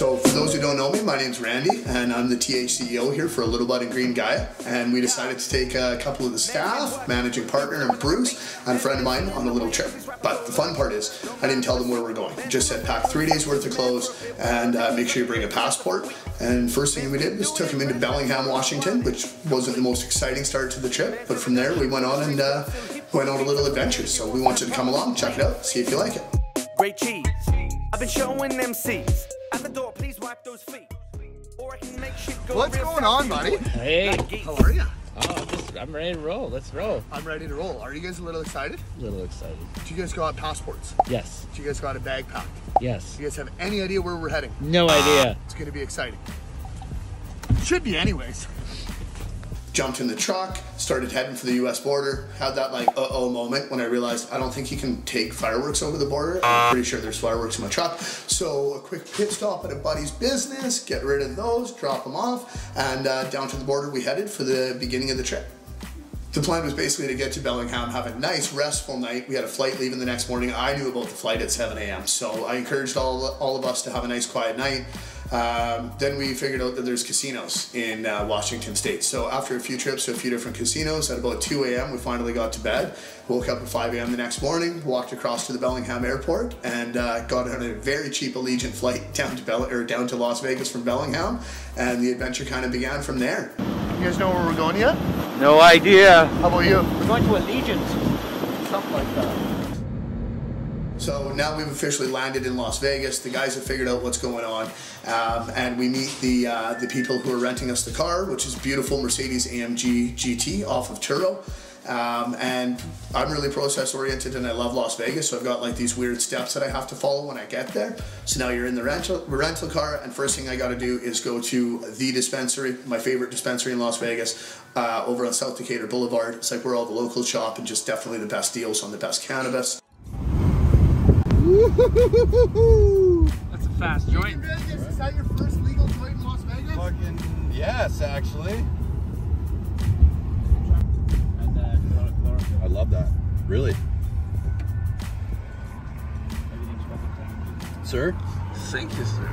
So for those who don't know me, my name's Randy, and I'm the THCEO here for A Little Bud Green Guy. And we decided to take a couple of the staff, managing partner and Bruce, and a friend of mine on a little trip. But the fun part is, I didn't tell them where we're going. Just said pack 3 days worth of clothes and make sure you bring a passport. And first thing we did was took him into Bellingham, Washington, which wasn't the most exciting start to the trip. But from there, we went on and went on a little adventure. So we want you to come along, check it out, see if you like it. Great cheese. I've been showing them seats. At the door, please wipe those feet. Or I can make shit go. What's going on, buddy? Hey. How are you? Oh, I'm ready to roll. Let's roll. I'm ready to roll. Are you guys a little excited? A little excited. Do you guys got passports? Yes. Do you guys got a bag packed? Yes. Do you guys have any idea where we're heading? No idea. It's going to be exciting. Should be anyways. Jumped in the truck, started heading for the US border, had that like uh-oh moment when I realized I don't think you can take fireworks over the border. I'm pretty sure there's fireworks in my truck. So a quick pit stop at a buddy's business, get rid of those, drop them off, and down to the border we headed for the beginning of the trip. The plan was basically to get to Bellingham, have a nice restful night. We had a flight leaving the next morning. I knew about the flight at 7 a.m. So I encouraged all of us to have a nice quiet night. Then we figured out that there's casinos in Washington State. So after a few trips to a few different casinos, at about 2 a.m. we finally got to bed. Woke up at 5 a.m. the next morning, walked across to the Bellingham airport, and got on a very cheap Allegiant flight down to Las Vegas from Bellingham. And the adventure kind of began from there. You guys know where we're going yet? No idea. How about you? We're going to Allegiant, something like that. So now we've officially landed in Las Vegas. The guys have figured out what's going on, and we meet the people who are renting us the car, which is beautiful Mercedes AMG GT off of Turo. And I'm really process oriented and I love Las Vegas, so I've got like these weird steps that I have to follow when I get there. So now you're in the rental car, and first thing I got to do is go to the dispensary, my favorite dispensary in Las Vegas, over on South Decatur Boulevard. It's like where all the locals shop and just definitely the best deals on the best cannabis. That's a fast joint. Is that your first legal joint in Las Vegas? Fucking yes, actually. I love that. Really? Sir? Thank you, sir.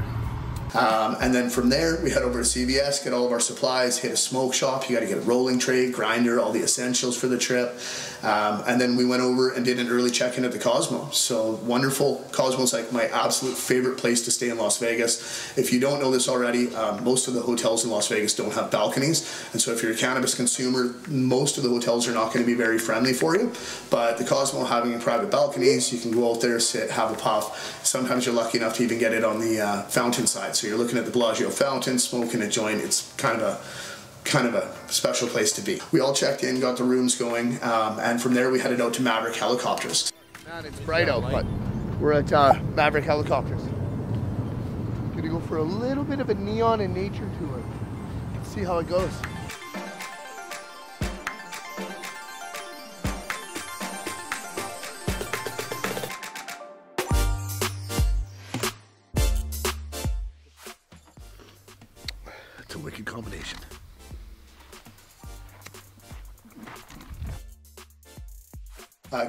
And then from there, we head over to CVS, get all of our supplies, hit a smoke shop. You got to get a rolling tray, grinder, all the essentials for the trip. And then we went over and did an early check-in at the Cosmo. So wonderful. Cosmo's like my absolute favorite place to stay in Las Vegas. If you don't know this already, most of the hotels in Las Vegas don't have balconies. And so if you're a cannabis consumer, most of the hotels are not going to be very friendly for you. But the Cosmo having private balconies, you can go out there, sit, have a puff. Sometimes you're lucky enough to even get it on the fountain side. So you're looking at the Bellagio fountain, smoking a joint. It's kind of a special place to be. We all checked in, got the rooms going, and from there we headed out to Maverick Helicopters. Man, it's bright out, but we're at Maverick Helicopters. Gonna go for a little bit of a neon and nature tour. Let's see how it goes. Combination.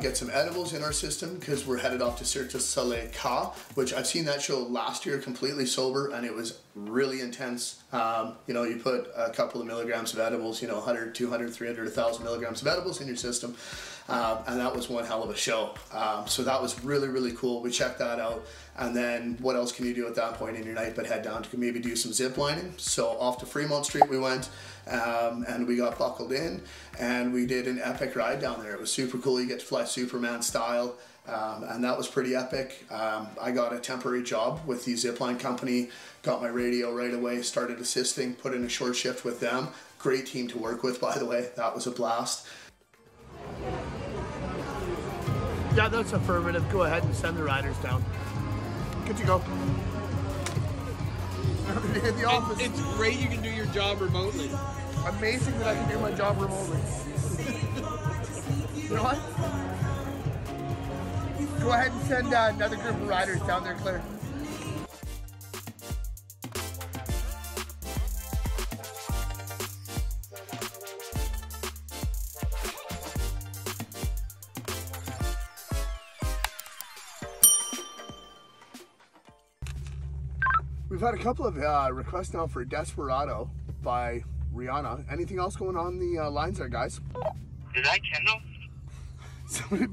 Get some edibles in our system because we're headed off to Cirque du Soleil Ka, which I've seen that show last year completely sober, and it was really intense. You know, you put a couple of milligrams of edibles, you know, 100, 200, 300, 1,000 milligrams of edibles in your system, and that was one hell of a show. So that was really, really cool. We checked that out, and then what else can you do at that point in your night but head down to maybe do some zip lining? So off to Fremont Street we went, and we got buckled in, and we did an epic ride down there. It was super cool. You get to fly Superman style. And that was pretty epic. I got a temporary job with the zipline company, got my radio right away, started assisting, put in a short shift with them. Great team to work with, by the way. That was a blast. Yeah, that's affirmative. Go ahead and send the riders down. Good to go. In the office. It's great you can do your job remotely. Amazing that I can do my job remotely. You know what? Go ahead and send another group of riders down there, Claire. We've had a couple of requests now for Desperado by Rihanna. Anything else going on the lines there, guys? Did I channel? Somebody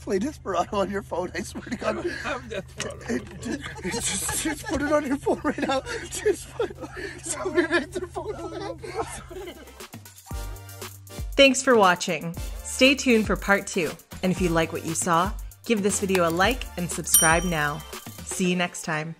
play Desperado on your phone, I swear to God. I don't have Desperado on my phone. Just put it on your phone right now. Just put, somebody make their phone on. Thanks for watching. Stay tuned for part 2. And if you like what you saw, give this video a like and subscribe now. See you next time.